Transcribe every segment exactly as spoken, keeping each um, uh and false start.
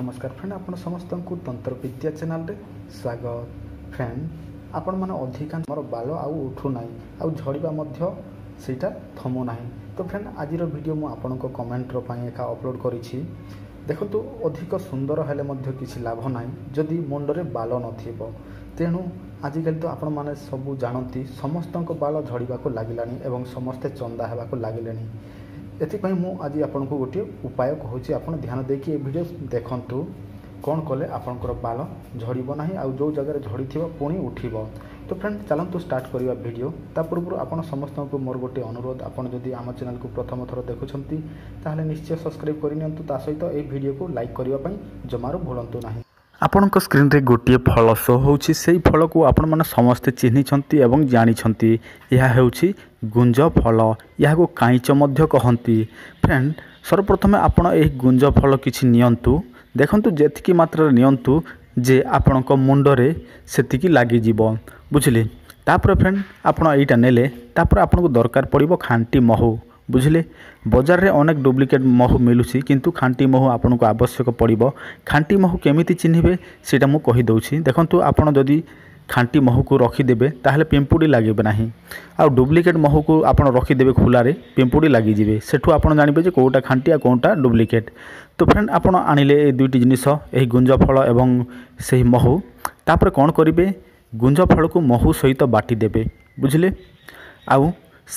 नमस्कार फ्रेंड, आपण समस्त को तंत्रविद्या चैनल रे स्वागत। फ्रेंड, आपण माने अधिकांश मोर बाल आउ उठू नाही, आउ झड़ीबा मध्य सेटा थमो नाही। तो फ्रेंड, आज वीडियो मु आपण को कमेंट रो पाए एका अपलोड करिछि। देखंतु अधिक सुंदर हेले मध्य किछि लाभ नाही जदी मुंडरे बाल नथिबो। तेनु आजिकल तो आपण माने सब जानती, समस्त को बाल झड़ीबा को लागिलानी एवं समस्ते चंदा हेबा को लागिलेनी। एथिपाई मु आज आपन को गोटे उपाय कहूँ, आप ध्यान देखिए वीडियो देखंतु। कौन कले आपनकर बाल झड़ब ना आ जो जगह झड़ी थी पुणी उठब। तो फ्रेंड, चलतु स्टार्ट करवा वीडियो। ता पूर्व आपन समस्त को मोर गोटे अनुरोध, आपन जदि आम चैनल को प्रथम थर देखुंती ताहले निश्चय सब्सक्राइब करनियंतु। ता सहित ए वीडियो को लाइक करिवा पई जमारो भूलंतु नाही। आपन को स्क्रीन रे गोटे फल शो होउछि, सेही फल को आपन माने समस्त चिन्हि छंती एवं जानि छंती। यह हेउछि गुंज फल, यह को काइच मध्य कहंती। फ्रेंड, सर्वप्रथम आपन एही गुंज फल किछि नियंतु। देखंतु जेतिकी मात्रा नियंतु जे आपन को मुंड रे सेतिकी लागि जीवो, बुझले। तापर फ्रेंड, आपन एटा नेले, तापर आपन को दरकार पड़िबो खांटी महू, बुझले। बजार रे अनेक डुप्लिकेट महू मिलुछि, किंतु खांटी महू आपन को आवश्यक पड़िबो। खांटी महू केमिति चिन्हिबे सेटा मु कहि दउछि। देखंतु आपन जदि खांटी महू को रखिदेवे ताहले पिंपुड़ी लागिबे नाही, आ डुप्लिकेट महू को आपन रखिदेवे खुला रे पिंपुड़ी लागिजिबे। सेठु आपन जानिबे जे कोटा खांटी आ कोटा डुप्लिकेट। तो फ्रेंड, आपन आनिले ए दुईटी जिनिस, एही गुंज फल एवं सेही महू। तापर कोन करिवे, गुंज फल को महू सहित बाटी देबे, बुझले। आउ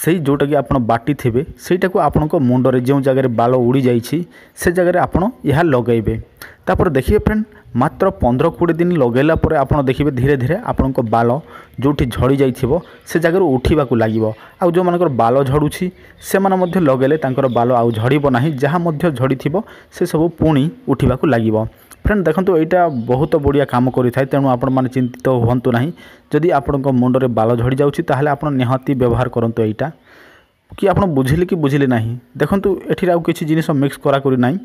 से जोटा कि आपन बाटी थेबे सेटा को आपन को मुंड रे जो जगह बाल उड़ी जाइछि से जगह आपन यह लगेबे। तापर देखिए फ्रेंड, मात्र पंद्रह कोड़े दिन लगेला पर आपन देखिए धीरे धीरे आपन को बाल जोठी झड़ी जाइथिबो से जगह उठिबा को लागिबो। आ जो मानकर बाल झड़ुछि से माने मध्य लगेले तांकर बाल आ झड़ीबो नाही, जहां मध्य झड़ीथिबो से सब पुणी उठिबा को लागिबो। फ्रेंड, देखंतु एटा बहुत बढ़िया काम करि थाय, तेनु आपण माने चिंतित होंतु नाही। जदि आपन को मुंड रे बाल झड़ी जाउछि ताहले आपण निहाती व्यवहार करंतु एटा, कि आपन बुझिले कि बुझिले नाही। देखंतु एठी राउ किछि जिनिस मिक्स करा करी नाही,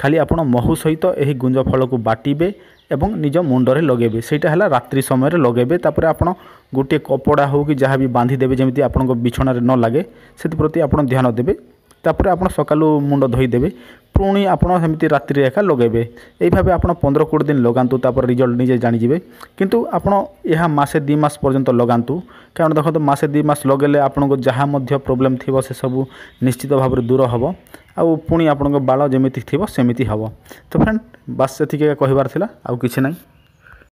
खाली आपन महू सहित एही गुंज फल को बाटीबे एवं निज मुंड रे लगेबे। सेटा हला रात्रि समय रे लगेबे। तापर आपन गोटे कपड़ा हो कि जहा भी बांधी देबे जेमिति आपन को बिछोना रे न लागे, सेति प्रति आपन ध्यान देबे। तापर आपन सकालु मुंड धोई देबे, पुणी आपन सेमति रात्रि एका लगेबे। एई भाबे आपन पंद्रह कोड़ दिन लगांतु, तापर रिजल्ट निजे जानि जिवे। किंतु आपन एहा मासे दि मास पर्यंत लगांतु, कारण देखत मासे दि मास लगेले आपन को जहा मध्य प्रॉब्लम थिबो से सब निश्चित भाबरे दूर हबो, आ पुणी आपन को बाल जेमिति थिबो सेमिति हबो। तो फ्रेंड, बस सेतिके कहबार थिला, आ किछि नै।